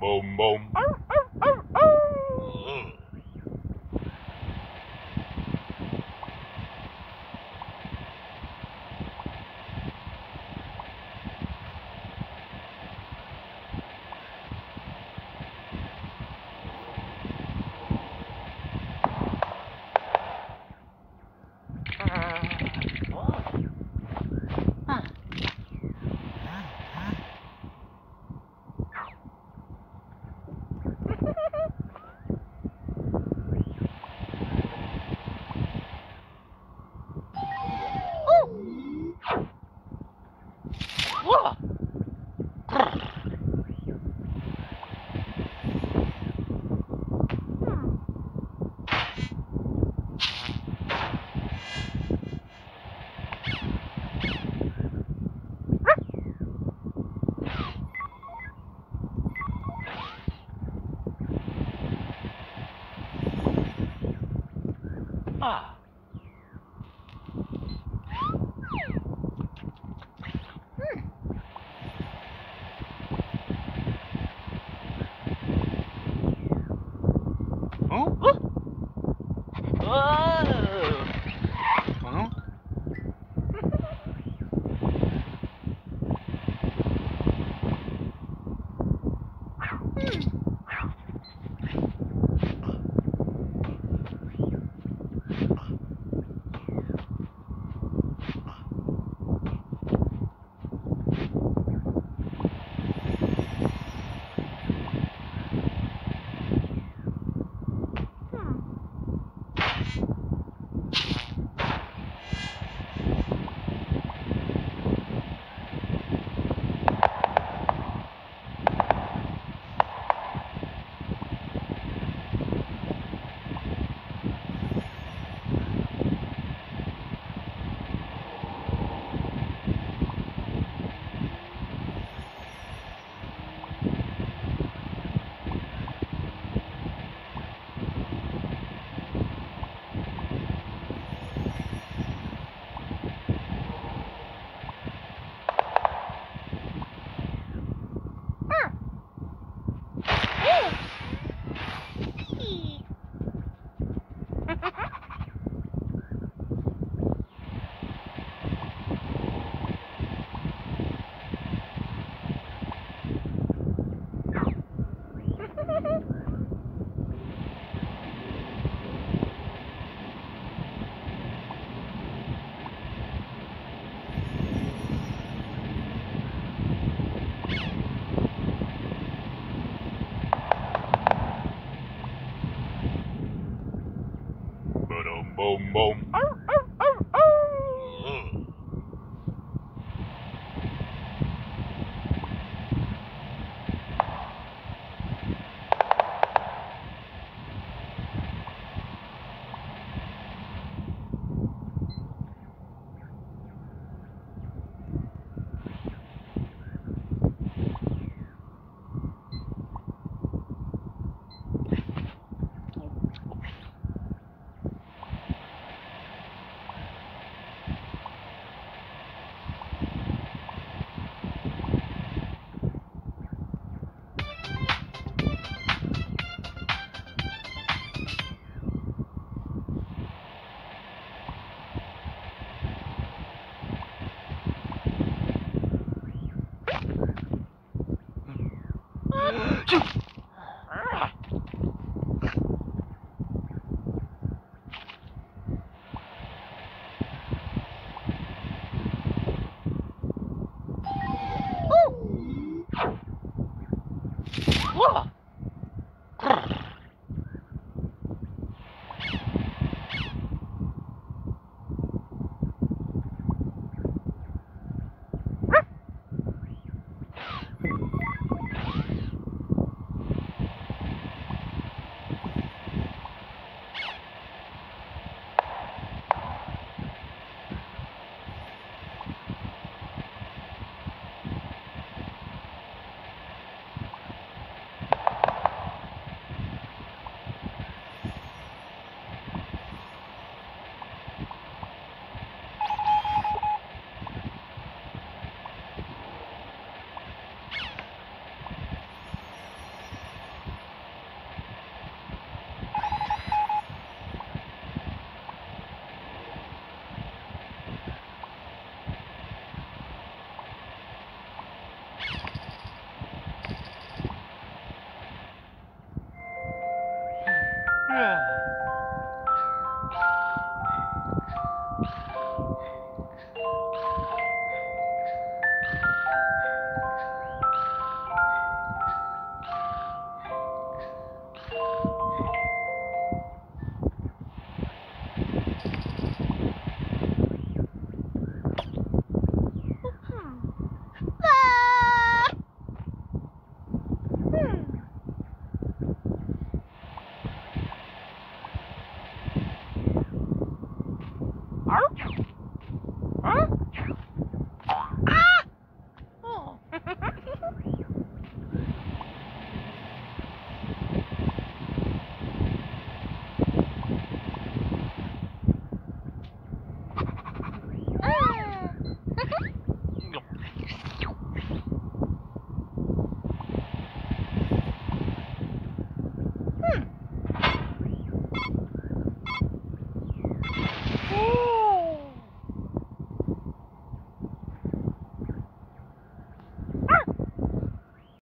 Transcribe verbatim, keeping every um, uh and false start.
Boom, boom. boom, boom.